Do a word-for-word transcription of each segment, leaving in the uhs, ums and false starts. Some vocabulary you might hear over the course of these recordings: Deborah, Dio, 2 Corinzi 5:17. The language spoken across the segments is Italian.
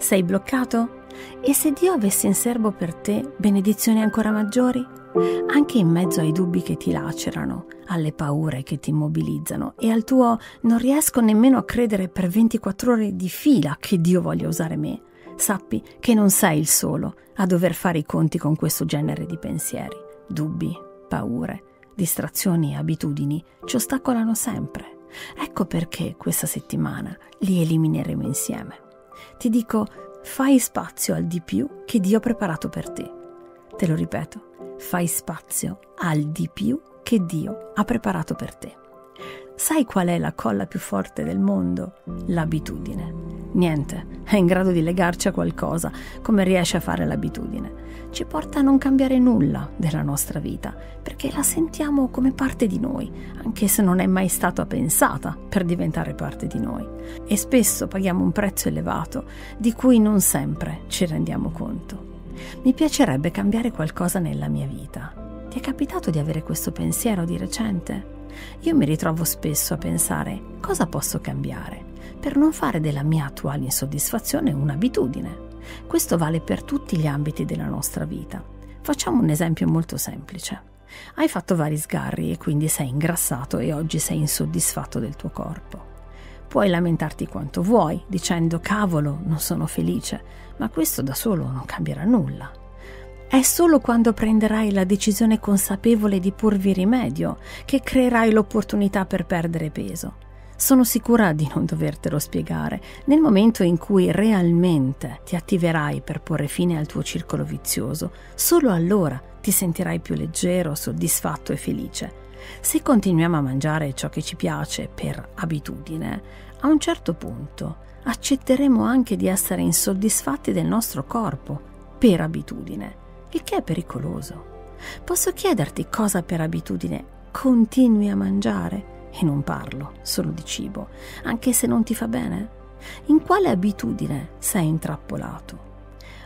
Sei bloccato? E se Dio avesse in serbo per te benedizioni ancora maggiori? Anche in mezzo ai dubbi che ti lacerano, alle paure che ti immobilizzano e al tuo non riesco nemmeno a credere per ventiquattro ore di fila che Dio voglia usare me, sappi che non sei il solo a dover fare i conti con questo genere di pensieri. Dubbi, paure, distrazioni e abitudini ci ostacolano sempre. Ecco perché questa settimana li elimineremo insieme. Ti dico, fai spazio al di più che Dio ha preparato per te. Te lo ripeto, fai spazio al di più che Dio ha preparato per te. Sai qual è la colla più forte del mondo? L'abitudine. Niente è in grado di legarci a qualcosa come riesce a fare l'abitudine. Ci porta a non cambiare nulla della nostra vita perché la sentiamo come parte di noi, anche se non è mai stata pensata per diventare parte di noi. E spesso paghiamo un prezzo elevato di cui non sempre ci rendiamo conto. Mi piacerebbe cambiare qualcosa nella mia vita. Ti è capitato di avere questo pensiero di recente? Io mi ritrovo spesso a pensare cosa posso cambiare per non fare della mia attuale insoddisfazione un'abitudine. Questo vale per tutti gli ambiti della nostra vita. Facciamo un esempio molto semplice. Hai fatto vari sgarri e quindi sei ingrassato e oggi sei insoddisfatto del tuo corpo. Puoi lamentarti quanto vuoi dicendo cavolo, non sono felice, ma questo da solo non cambierà nulla. È solo quando prenderai la decisione consapevole di porvi rimedio che creerai l'opportunità per perdere peso. Sono sicura di non dovertelo spiegare. Nel momento in cui realmente ti attiverai per porre fine al tuo circolo vizioso, solo allora ti sentirai più leggero, soddisfatto e felice. Se continuiamo a mangiare ciò che ci piace per abitudine, a un certo punto accetteremo anche di essere insoddisfatti del nostro corpo per abitudine. Il che è pericoloso. Posso chiederti cosa per abitudine continui a mangiare? E non parlo solo di cibo, anche se non ti fa bene? In quale abitudine sei intrappolato?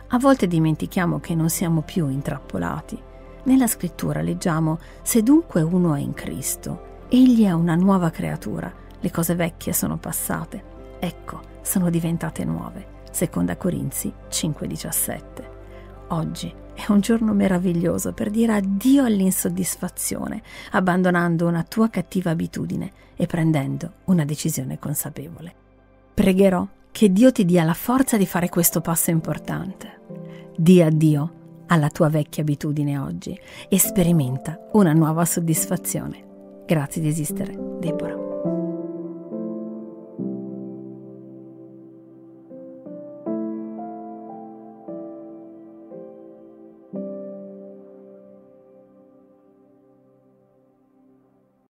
A volte dimentichiamo che non siamo più intrappolati. Nella scrittura leggiamo: se dunque uno è in Cristo, egli è una nuova creatura, le cose vecchie sono passate, ecco, sono diventate nuove. Seconda Corinzi cinque diciassette. Oggi è un giorno meraviglioso per dire addio all'insoddisfazione, abbandonando una tua cattiva abitudine e prendendo una decisione consapevole. Pregherò che Dio ti dia la forza di fare questo passo importante. Dì addio alla tua vecchia abitudine oggi e sperimenta una nuova soddisfazione. Grazie di esistere, Deborah.